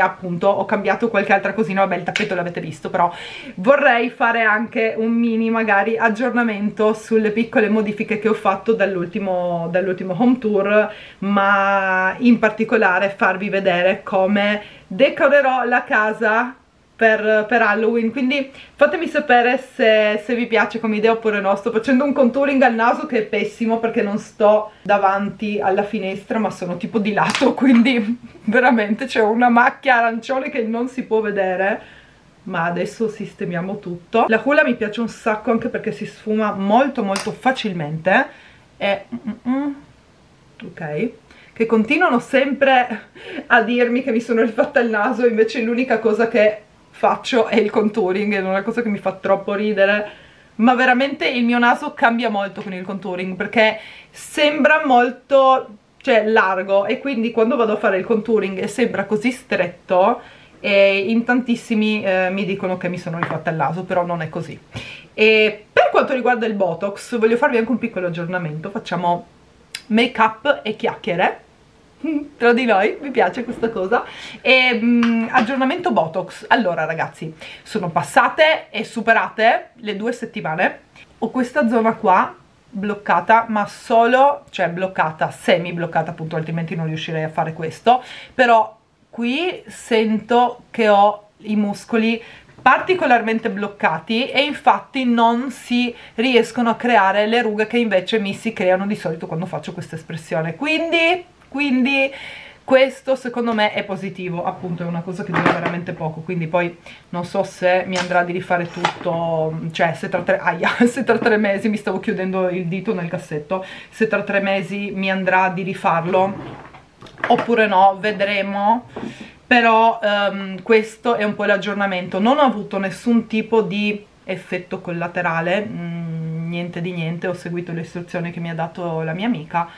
appunto ho cambiato qualche altra cosina, vabbè il tappeto l'avete visto, però vorrei fare anche un mini magari aggiornamento sulle piccole modifiche che ho fatto dall'ultimo home tour, ma in particolare farvi vedere come decorerò la casa per Halloween, quindi fatemi sapere se vi piace come idea oppure no. Sto facendo un contouring al naso che è pessimo perché non sto davanti alla finestra ma sono tipo di lato, quindi veramente c'è una macchia arancione che non si può vedere, ma adesso sistemiamo tutto. La Hula mi piace un sacco anche perché si sfuma molto molto facilmente e ok, che continuano sempre a dirmi che mi sono rifatta il naso, invece l'unica cosa che faccio è il contouring, è una cosa che mi fa troppo ridere, ma veramente il mio naso cambia molto con il contouring perché sembra molto, cioè, largo, e quindi quando vado a fare il contouring e sembra così stretto, e in tantissimi mi dicono che mi sono rifatta il naso, però non è così. E per quanto riguarda il botox voglio farvi anche un piccolo aggiornamento, facciamo make up e chiacchiere tra di noi, mi piace questa cosa. E aggiornamento botox, allora ragazzi, sono passate e superate le 2 settimane, ho questa zona qua bloccata, ma semi bloccata appunto, altrimenti non riuscirei a fare questo, però qui sento che ho i muscoli particolarmente bloccati e infatti non si riescono a creare le rughe che invece mi si creano di solito quando faccio questa espressione, quindi questo secondo me è positivo, appunto è una cosa che dura veramente poco, quindi poi non so se mi andrà di rifare tutto, cioè se tra tre mesi, mi stavo chiudendo il dito nel cassetto, se tra 3 mesi mi andrà di rifarlo oppure no, vedremo. Però questo è un po' l'aggiornamento, non ho avuto nessun tipo di effetto collaterale, niente di niente, ho seguito le istruzioni che mi ha dato la mia amica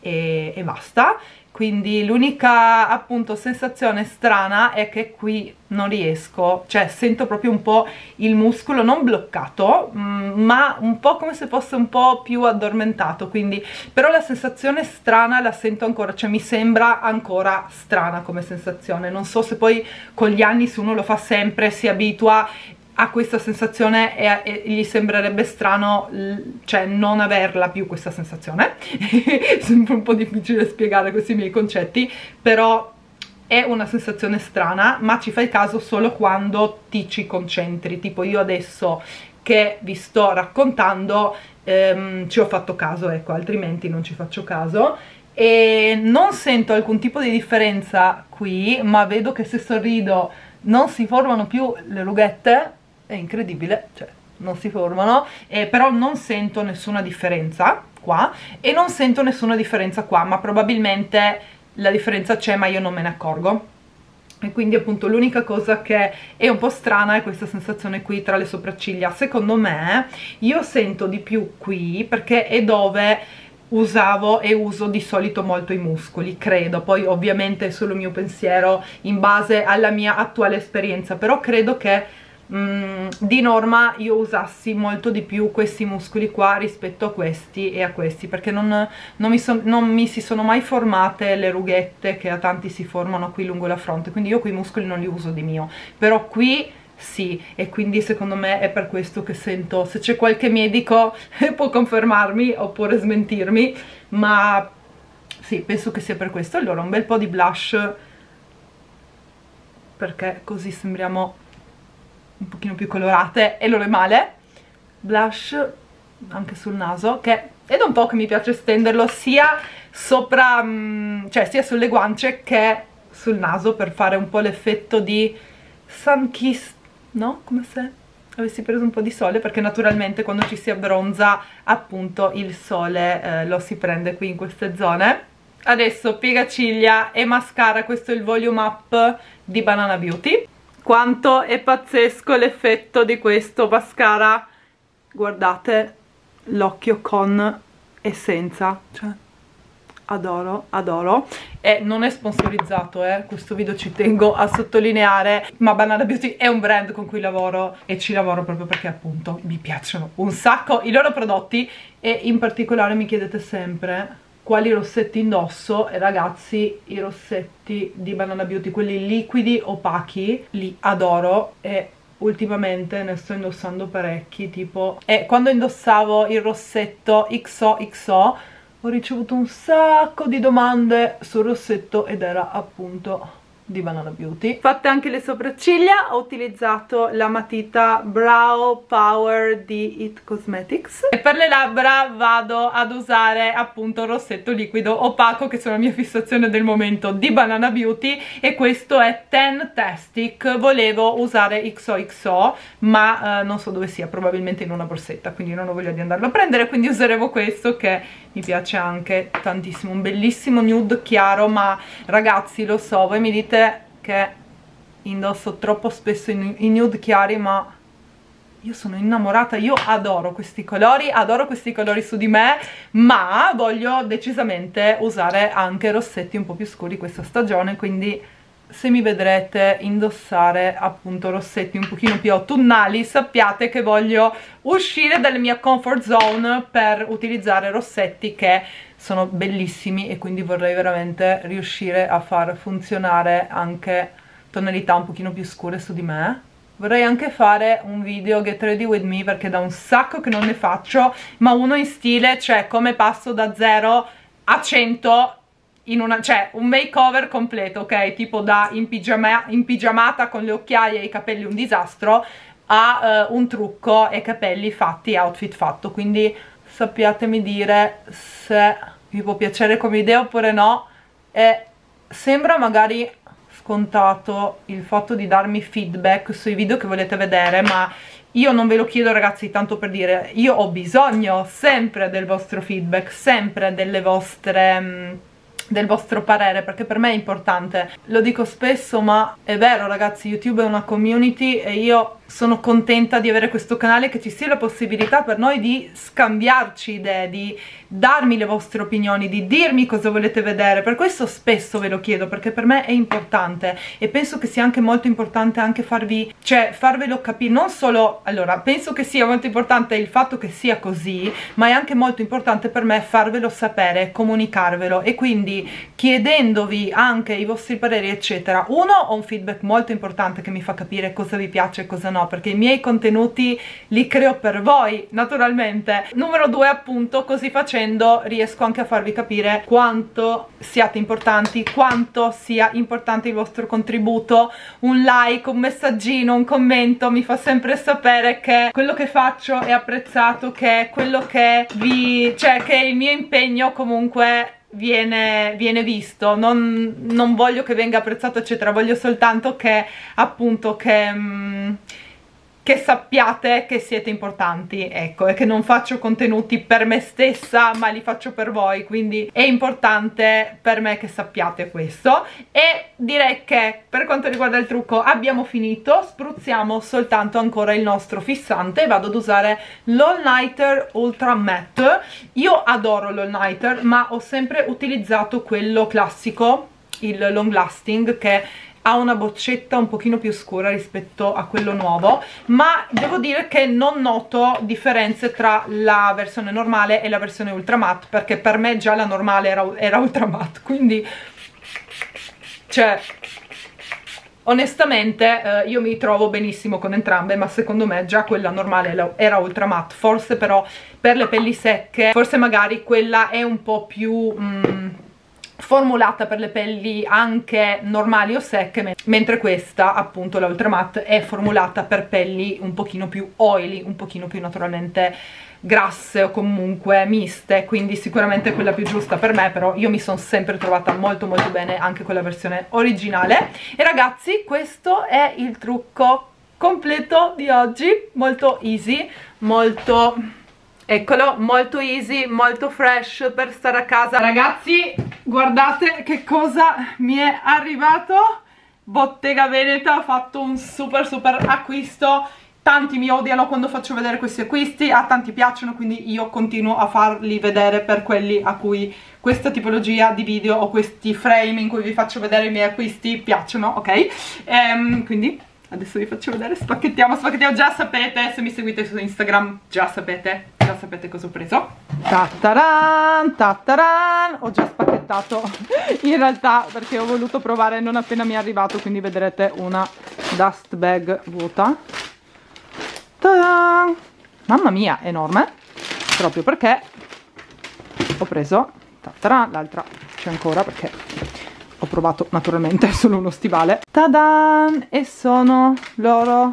e basta. Quindi l'unica appunto sensazione strana è che qui non riesco, cioè sento proprio un po' il muscolo non bloccato, ma un po' come se fosse un po' più addormentato, quindi però la sensazione strana la sento ancora, cioè mi sembra ancora strana come sensazione, non so se poi con gli anni, se uno lo fa sempre, si abitua a questa sensazione e gli sembrerebbe strano, cioè non averla più questa sensazione. Sembra un po' difficile spiegare questi miei concetti, però è una sensazione strana, ma ci fai caso solo quando ti ci concentri, tipo io adesso che vi sto raccontando ci ho fatto caso, ecco, altrimenti non ci faccio caso. E non sento alcun tipo di differenza qui, ma vedo che se sorrido non si formano più le rughette, è incredibile, cioè non si formano, però non sento nessuna differenza qua e non sento nessuna differenza qua, ma probabilmente la differenza c'è ma io non me ne accorgo. E quindi appunto l'unica cosa che è un po' strana è questa sensazione qui tra le sopracciglia. Secondo me io sento di più qui perché è dove usavo e uso di solito molto i muscoli, credo, poi ovviamente è solo il mio pensiero in base alla mia attuale esperienza, però credo che di norma io usassi molto di più questi muscoli qua rispetto a questi e a questi, perché non mi si sono mai formate le rughette che a tanti si formano qui lungo la fronte, quindi io quei muscoli non li uso di mio, però qui sì, e quindi secondo me è per questo che sento, se c'è qualche medico può confermarmi oppure smentirmi, ma sì, penso che sia per questo. Allora un bel po' di blush perché così sembriamo un pochino più colorate e non è male, blush anche sul naso, che è da un po' che mi piace stenderlo sia sopra, cioè sia sulle guance che sul naso, per fare un po' l'effetto di sun kiss, no? Come se avessi preso un po' di sole, perché naturalmente quando ci si abbronza appunto il sole lo si prende qui in queste zone. Adesso piegaciglia e mascara, questo è il volume up di Banana Beauty. Quanto è pazzesco l'effetto di questo mascara, guardate l'occhio con e senza, cioè adoro, adoro. E non è sponsorizzato, questo video ci tengo a sottolineare, ma Banana Beauty è un brand con cui lavoro e ci lavoro proprio perché appunto mi piacciono un sacco i loro prodotti e in particolare mi chiedete sempre quali rossetti indosso e ragazzi i rossetti di Banana Beauty, quelli liquidi opachi, li adoro e ultimamente ne sto indossando parecchi, tipo quando indossavo il rossetto XOXO ho ricevuto un sacco di domande sul rossetto ed era appunto di Banana Beauty. Fatte anche le sopracciglia, ho utilizzato la matita Brow Power di It Cosmetics e per le labbra vado ad usare appunto il rossetto liquido opaco, che sono la mia fissazione del momento, di Banana Beauty, e questo è Fantastic. Volevo usare XOXO ma non so dove sia, probabilmente in una borsetta, quindi non ho voglia di andarlo a prendere, quindi useremo questo che mi piace anche tantissimo, un bellissimo nude chiaro, ma ragazzi lo so, voi mi dite che indosso troppo spesso i nude chiari, ma io sono innamorata, io adoro questi colori su di me, ma voglio decisamente usare anche rossetti un po' più scuri questa stagione, quindi se mi vedrete indossare appunto rossetti un pochino più autunnali sappiate che voglio uscire dalla mia comfort zone per utilizzare rossetti che sono bellissimi e quindi vorrei veramente riuscire a far funzionare anche tonalità un pochino più scure su di me. Vorrei anche fare un video Get Ready With Me perché da un sacco che non ne faccio, ma uno in stile, cioè come passo da 0 a 100 in una, cioè un makeover completo, ok? Tipo da in pigiamata con le occhiaie e i capelli un disastro a un trucco e capelli fatti, outfit fatto. Quindi sappiatemi dire se vi può piacere come idea oppure no. Sembra magari scontato il fatto di darmi feedback sui video che volete vedere, ma io non ve lo chiedo, ragazzi, tanto per dire, io ho bisogno sempre del vostro feedback, sempre delle vostre, del vostro parere, perché per me è importante. Lo dico spesso, ma è vero, ragazzi, YouTube è una community e io sono contenta di avere questo canale, che ci sia la possibilità per noi di scambiarci idee, di darmi le vostre opinioni, di dirmi cosa volete vedere. Per questo spesso ve lo chiedo, perché per me è importante, e penso che sia anche molto importante anche farvi, cioè farvelo capire, non solo, allora, penso che sia molto importante il fatto che sia così, ma è anche molto importante per me farvelo sapere, comunicarvelo, e quindi chiedendovi anche i vostri pareri eccetera. Uno, ho un feedback molto importante che mi fa capire cosa vi piace e cosa no, perché i miei contenuti li creo per voi, naturalmente. Numero due, appunto, così facendo riesco anche a farvi capire quanto siate importanti, quanto sia importante il vostro contributo. Un like, un messaggino, un commento mi fa sempre sapere che quello che faccio è apprezzato, che quello che vi, cioè che il mio impegno comunque viene visto. Non voglio che venga apprezzato eccetera, voglio soltanto che, appunto, che sappiate che siete importanti, ecco, e che non faccio contenuti per me stessa, ma li faccio per voi, quindi è importante per me che sappiate questo. E direi che per quanto riguarda il trucco abbiamo finito, spruzziamo soltanto ancora il nostro fissante e vado ad usare l'All Nighter Ultra Matte. Io adoro l'All Nighter, ma ho sempre utilizzato quello classico, il long lasting, che ha una boccetta un pochino più scura rispetto a quello nuovo, ma devo dire che non noto differenze tra la versione normale e la versione ultra matte, perché per me già la normale era ultra matte, quindi, cioè, onestamente io mi trovo benissimo con entrambe, ma secondo me già quella normale era ultra matte. Forse però per le pelli secche, forse magari quella è un po' più formulata per le pelli anche normali o secche, mentre questa, appunto, la Ultra Matte è formulata per pelli un pochino più oily, un pochino più naturalmente grasse o comunque miste, quindi sicuramente quella più giusta per me. Però io mi sono sempre trovata molto molto bene anche con la versione originale. E ragazzi, questo è il trucco completo di oggi, molto easy, molto, eccolo, molto easy, molto fresh per stare a casa. Ragazzi, guardate che cosa mi è arrivato. Bottega Veneta ha fatto un super acquisto. Tanti mi odiano quando faccio vedere questi acquisti, a tanti piacciono, quindi io continuo a farli vedere per quelli a cui questa tipologia di video o questi frame in cui vi faccio vedere i miei acquisti piacciono, ok? Quindi adesso vi faccio vedere, spacchettiamo, già sapete, se mi seguite su Instagram già sapete cosa ho preso. Tataran, tataran, ho già spacchettato in realtà, perché ho voluto provare non appena mi è arrivato, quindi vedrete una dust bag vuota. Tadan! Mamma mia, enorme, proprio perché ho preso, tataran, l'altra c'è ancora perché ho provato naturalmente solo uno stivale. Tadan! E sono loro,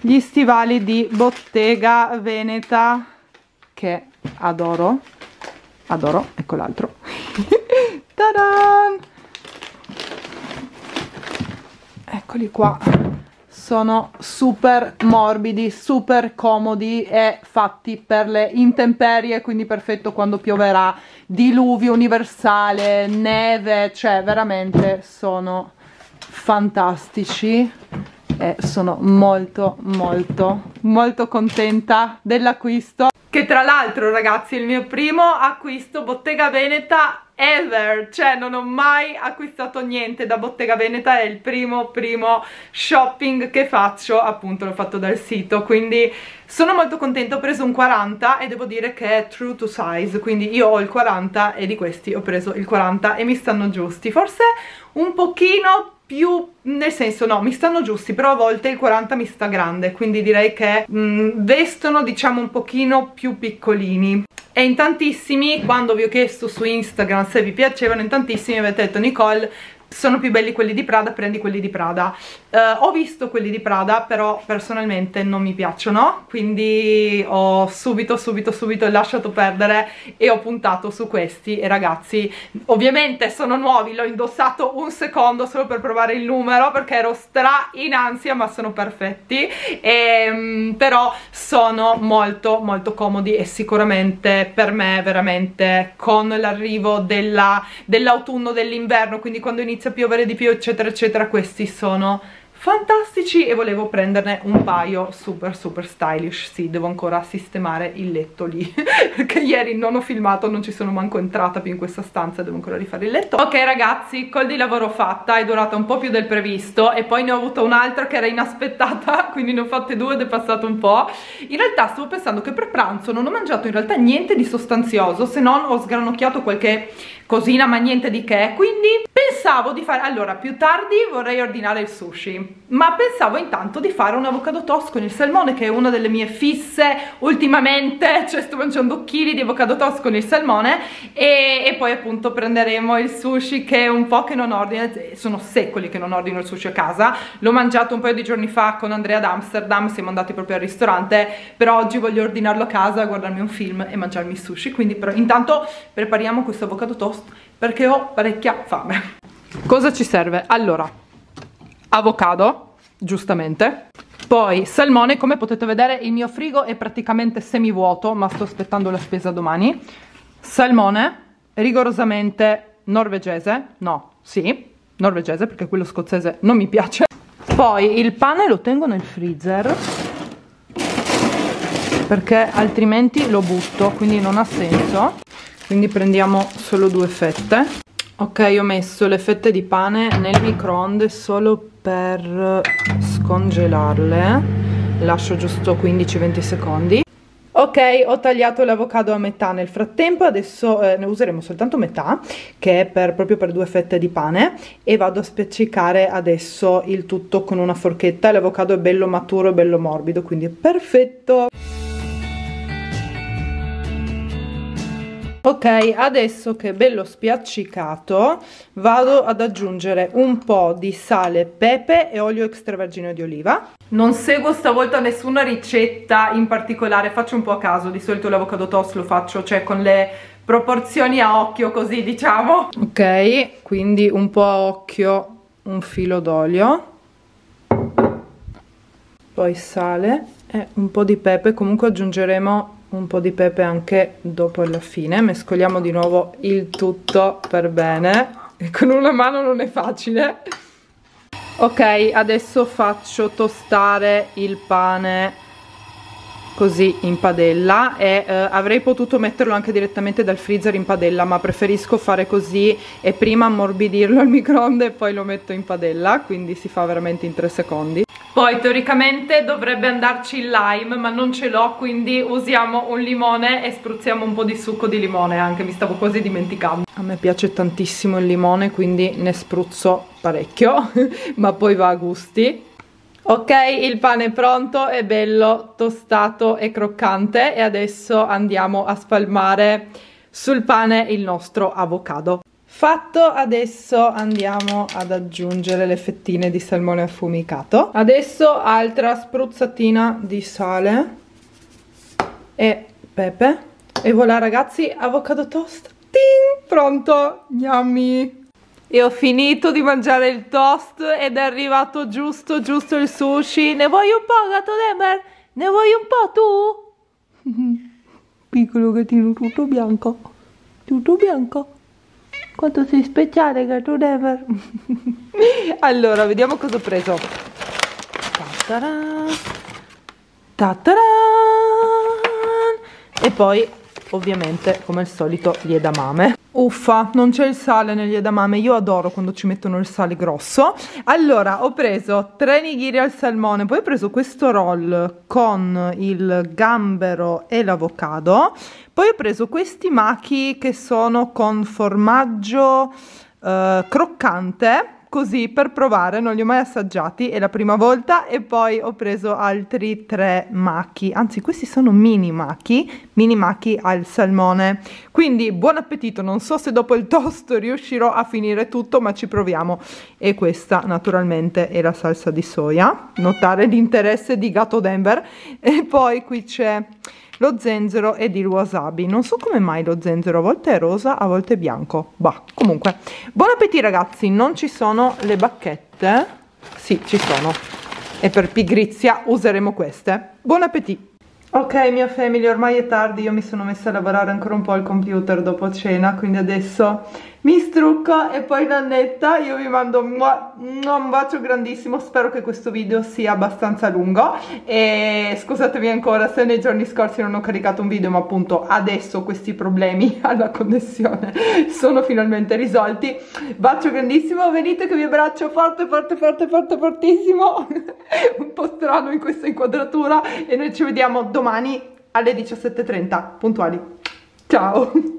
gli stivali di Bottega Veneta, che adoro, adoro. Ecco l'altro. Tadan! Eccoli qua. Sono super morbidi, super comodi e fatti per le intemperie, quindi perfetto quando pioverà, diluvio universale, neve, cioè veramente sono fantastici e sono molto contenta dell'acquisto, che tra l'altro, ragazzi, è il mio primo acquisto Bottega Veneta ever, cioè non ho mai acquistato niente da Bottega Veneta, è il primo shopping che faccio, appunto l'ho fatto dal sito, quindi sono molto contenta. Ho preso un 40 e devo dire che è true to size, quindi io ho il 40 e di questi ho preso il 40 e mi stanno giusti, forse un pochino più, nel senso, no, mi stanno giusti, però a volte il 40 mi sta grande, quindi direi che vestono, diciamo, un pochino più piccolini. E in tantissimi, quando vi ho chiesto su Instagram se vi piacevano, in tantissimi avete detto: Nicole, sono più belli quelli di Prada, prendi quelli di Prada. Ho visto quelli di Prada, però personalmente non mi piacciono, quindi ho subito lasciato perdere e ho puntato su questi. E ragazzi, ovviamente sono nuovi, l'ho indossato un secondo solo per provare il numero, perché ero stra in ansia, ma sono perfetti. E, però sono molto comodi e sicuramente per me veramente con l'arrivo dell'autunno, dell'inverno, quindi quando inizio a piovere di più eccetera eccetera, questi sono fantastici e volevo prenderne un paio super stylish. Sì, devo ancora sistemare il letto lì perché ieri non ho filmato, non ci sono manco entrata più in questa stanza, devo ancora rifare il letto. Ok ragazzi, col di lavoro fatta, è durata un po' più del previsto e poi ne ho avuta un'altra che era inaspettata, quindi ne ho fatte due ed è passato un po'. In realtà stavo pensando che per pranzo non ho mangiato in realtà niente di sostanzioso, se non ho sgranocchiato qualche cosina, ma niente di che, quindi pensavo di fare, allora più tardi vorrei ordinare il sushi, ma pensavo intanto di fare un avocado toast con il salmone, che è una delle mie fisse ultimamente, cioè sto mangiando chili di avocado toast con il salmone e poi appunto prenderemo il sushi, che è un po' che non ordino, sono secoli che non ordino il sushi a casa, l'ho mangiato un paio di giorni fa con Andrea ad Amsterdam, siamo andati proprio al ristorante, però oggi voglio ordinarlo a casa, guardarmi un film e mangiarmi il sushi, quindi però intanto prepariamo questo avocado toast perché ho parecchia fame. Cosa ci serve? Allora, avocado, giustamente, poi salmone. Come potete vedere il mio frigo è praticamente semivuoto, ma sto aspettando la spesa domani. Salmone rigorosamente norvegese, no, sì, norvegese, perché quello scozzese non mi piace. Poi il pane lo tengo nel freezer perché altrimenti lo butto, quindi non ha senso. Quindi prendiamo solo due fette. Ok, ho messo le fette di pane nel microonde solo per scongelarle. Lascio giusto 15-20 secondi. Ok, ho tagliato l'avocado a metà nel frattempo, adesso ne useremo soltanto metà, che è proprio per due fette di pane, e vado a spiaccicare adesso il tutto con una forchetta. L'avocado è bello maturo e bello morbido, quindi è perfetto! Ok, adesso che è bello spiaccicato vado ad aggiungere un po' di sale, pepe e olio extravergine di oliva. Non seguo stavolta nessuna ricetta in particolare, faccio un po' a caso, di solito l'avocado toast lo faccio, cioè con le proporzioni a occhio, così diciamo. Ok, quindi un po' a occhio, un filo d'olio, poi sale e un po' di pepe, comunque aggiungeremo un po' di pepe anche dopo alla fine. Mescoliamo di nuovo il tutto per bene, e con una mano non è facile. Ok, adesso faccio tostare il pane così in padella e avrei potuto metterlo anche direttamente dal freezer in padella, ma preferisco fare così e prima ammorbidirlo al microonde e poi lo metto in padella, quindi si fa veramente in 3 secondi. Poi teoricamente dovrebbe andarci il lime, ma non ce l'ho, quindi usiamo un limone e spruzziamo un po' di succo di limone anche, mi stavo quasi dimenticando. A me piace tantissimo il limone, quindi ne spruzzo parecchio, ma poi va a gusti. Ok, il pane è pronto, è bello tostato e croccante e adesso andiamo a spalmare sul pane il nostro avocado. Fatto, adesso andiamo ad aggiungere le fettine di salmone affumicato. Adesso altra spruzzatina di sale e pepe. E voilà ragazzi, avocado toast, ting, pronto, yummy! E ho finito di mangiare il toast ed è arrivato giusto il sushi. Ne vuoi un po', gatto Demer? Ne vuoi un po' tu? Piccolo gattino tutto bianco. Quanto sei speciale, Gato Dever! Allora, vediamo cosa ho preso. Ta-ta-ra! Ta-ta-ra! E poi, ovviamente, come al solito, gli edamame. Uffa, non c'è il sale negli edamame, io adoro quando ci mettono il sale grosso. Allora, ho preso 3 nigiri al salmone, poi ho preso questo roll con il gambero e l'avocado, poi ho preso questi maki che sono con formaggio croccante, così per provare, non li ho mai assaggiati, è la prima volta, e poi ho preso altri 3 macchi, anzi questi sono mini macchi al salmone. Quindi buon appetito, non so se dopo il toast riuscirò a finire tutto, ma ci proviamo. E questa naturalmente è la salsa di soia, notare l'interesse di Gatto Denver. E poi qui c'è lo zenzero ed il wasabi, non so come mai lo zenzero a volte è rosa, a volte è bianco, bah, comunque. Buon appetito ragazzi, non ci sono le bacchette? Sì, ci sono, e per pigrizia useremo queste. Buon appetito! Ok mia famiglia, ormai è tardi, io mi sono messa a lavorare ancora un po' al computer dopo cena, quindi adesso mi strucco e poi Nannetta, io vi mando un bacio grandissimo, spero che questo video sia abbastanza lungo e scusatemi ancora se nei giorni scorsi non ho caricato un video, ma appunto adesso questi problemi alla connessione sono finalmente risolti. Bacio grandissimo, venite che vi abbraccio forte forte forte forte fortissimo, un po' strano in questa inquadratura, e noi ci vediamo domani alle 17:30 puntuali. Ciao!